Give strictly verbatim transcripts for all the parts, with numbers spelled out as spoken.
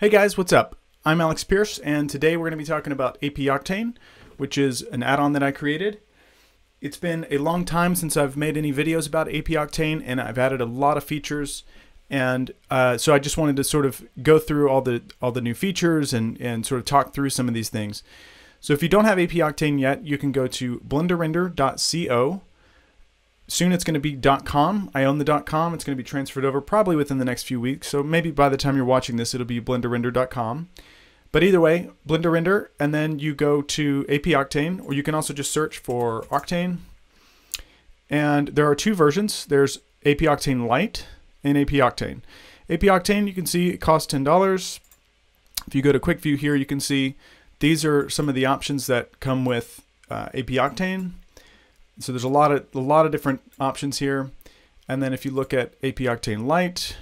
Hey guys, what's up? I'm Alex Pearce, and today we're going to be talking about A P Octane, which is an add-on that I created. It's been a long time since I've made any videos about A P Octane, and I've added a lot of features, and uh, so I just wanted to sort of go through all the all the new features and, and sort of talk through some of these things. So if you don't have A P Octane yet, you can go to blender render dot co. Soon it's going to be .com. I own the .com. It's going to be transferred over probably within the next few weeks. So maybe by the time you're watching this, it'll be blender render dot com. But either way, Blender Render, and then you go to A P Octane, or you can also just search for Octane. And there are two versions. There's A P Octane Lite and A P Octane. A P Octane, you can see it costs ten dollars. If you go to Quick View here, you can see these are some of the options that come with uh, A P Octane. So there's a lot of a lot of different options here, and then if you look at A P Octane Lite,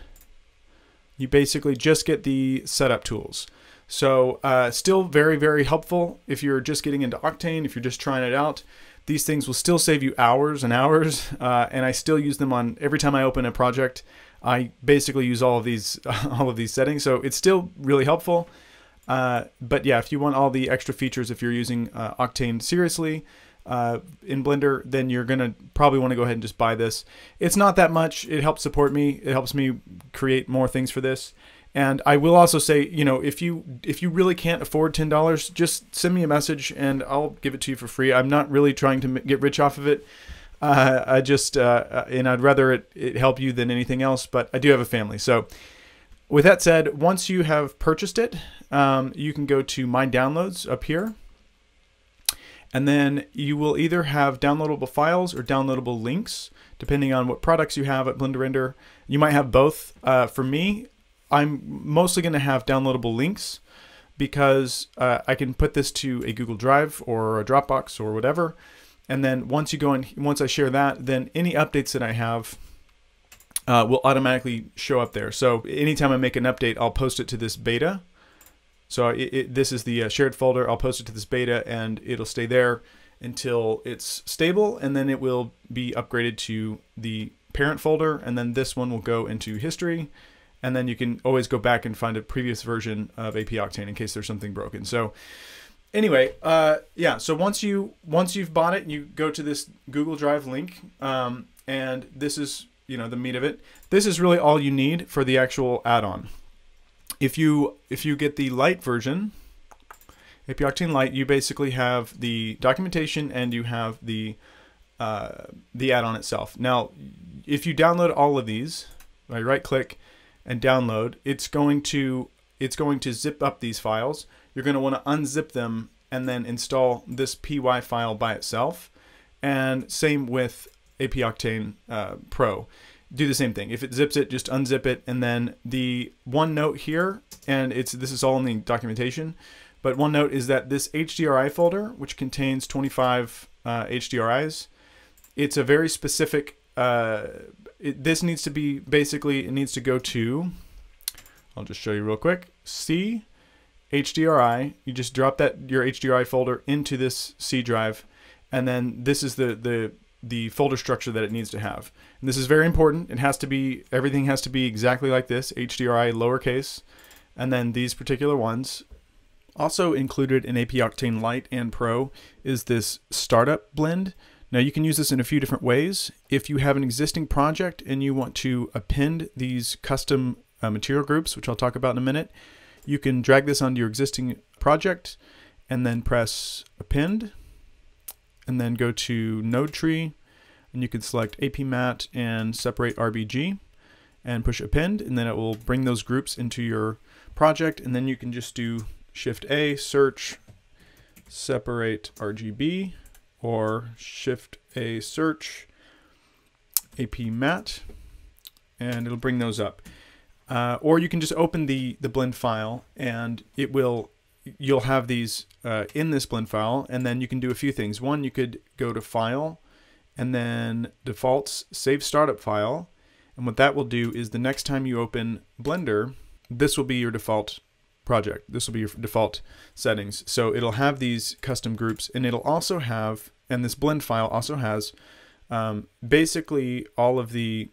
you basically just get the setup tools. So uh, still very very helpful if you're just getting into Octane, if you're just trying it out. These things will still save you hours and hours, uh, and I still use them on every time I open a project. I basically use all of these all of these settings, so it's still really helpful. Uh, but yeah, if you want all the extra features, if you're using uh, Octane seriously. Uh, in Blender, then you're gonna probably want to go ahead and just buy this. It's not that much. It helps support me. It helps me create more things for this. And I will also say, you know, if you if you really can't afford ten dollars, just send me a message and I'll give it to you for free. I'm not really trying to get rich off of it. Uh, I just uh, and I'd rather it, it help you than anything else. But I do have a family, so. With that said, once you have purchased it, um, you can go to My Downloads up here. And then you will either have downloadable files or downloadable links, depending on what products you have at Blender Render. You might have both. Uh, for me, I'm mostly going to have downloadable links because uh, I can put this to a Google Drive or a Dropbox or whatever. And then once you go in, once I share that, then any updates that I have uh, will automatically show up there. So anytime I make an update, I'll post it to this beta. So it, it, this is the shared folder. I'll post it to this beta, and it'll stay there until it's stable, and then it will be upgraded to the parent folder, and then this one will go into history, and then you can always go back and find a previous version of A P Octane in case there's something broken. So anyway, uh, yeah. So once you once you've bought it, you go to this Google Drive link, um, and this is you know the meat of it. This is really all you need for the actual add-on. If you if you get the Lite version, A P Octane Lite, you basically have the documentation and you have the uh, the add-on itself. Now, if you download all of these, I right-click and download. It's going to it's going to zip up these files. You're going to want to unzip them and then install this P Y file by itself. And same with A P Octane uh, Pro. Do the same thing. If it zips it, just unzip it, and then the one note here, and it's this is all in the documentation, but one note is that this H D R I folder, which contains twenty-five uh, H D R Is, it's a very specific, uh, it, this needs to be, basically it needs to go to, I'll just show you real quick, C, H D R I, you just drop that your H D R I folder into this C drive, and then this is the, the the folder structure that it needs to have. And this is very important. It has to be, everything has to be exactly like this, H D R I lowercase, and then these particular ones. Also included in A P Octane Lite and Pro is this startup blend. Now you can use this in a few different ways. If you have an existing project and you want to append these custom uh, material groups, which I'll talk about in a minute, you can drag this onto your existing project and then press append. And then go to Node Tree, and you can select A P Mat and separate R G B, and push append, and then it will bring those groups into your project, and then you can just do Shift A, search, separate R G B, or Shift A, search, A P Mat, and it'll bring those up. Uh, or you can just open the, the blend file, and it will you'll have these uh, in this blend file, and then you can do a few things. One, you could go to File, and then Defaults, Save Startup File, and what that will do is the next time you open Blender, this will be your default project. This will be your default settings. So it'll have these custom groups, and it'll also have, and this blend file also has um, basically all of the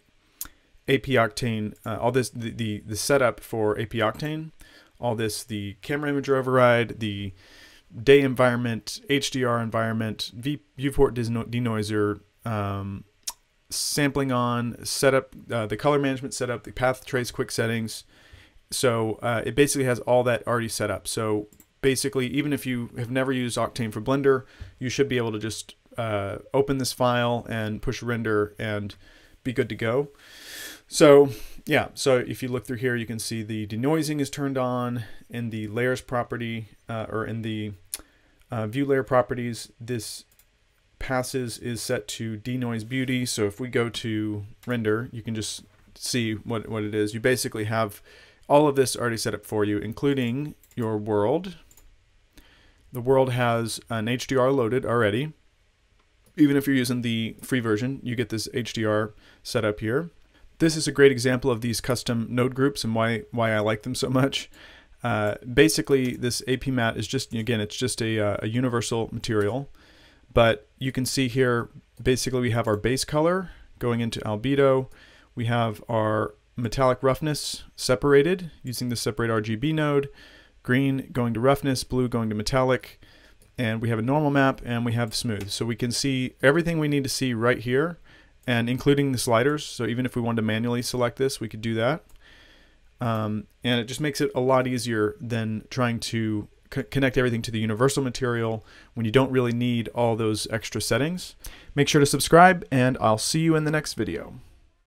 A P Octane, uh, all this, the, the, the setup for A P Octane, all this, the camera image override, the day environment, H D R environment, v viewport denoiser, um, sampling on, setup, uh, the color management setup, the path trace quick settings. So uh, it basically has all that already set up. So basically, even if you have never used Octane for Blender, you should be able to just uh, open this file and push render and be good to go. So yeah, so if you look through here, you can see the denoising is turned on in the layers property, uh, or in the uh, view layer properties. This passes is set to denoise beauty. So if we go to render, you can just see what, what it is. You basically have all of this already set up for you, including your world. The world has an H D R loaded already. Even if you're using the free version, you get this H D R set up here. This is a great example of these custom node groups and why why I like them so much. Uh, basically, this A P Mat is just, again, it's just a, uh, a universal material. But you can see here, basically we have our base color going into albedo. We have our metallic roughness separated using the separate R G B node. Green going to roughness, blue going to metallic. And we have a normal map and we have smooth. So we can see everything we need to see right here, and including the sliders. So even if we wanted to manually select this, we could do that. Um, and it just makes it a lot easier than trying to co connect everything to the universal material when you don't really need all those extra settings. Make sure to subscribe, and I'll see you in the next video.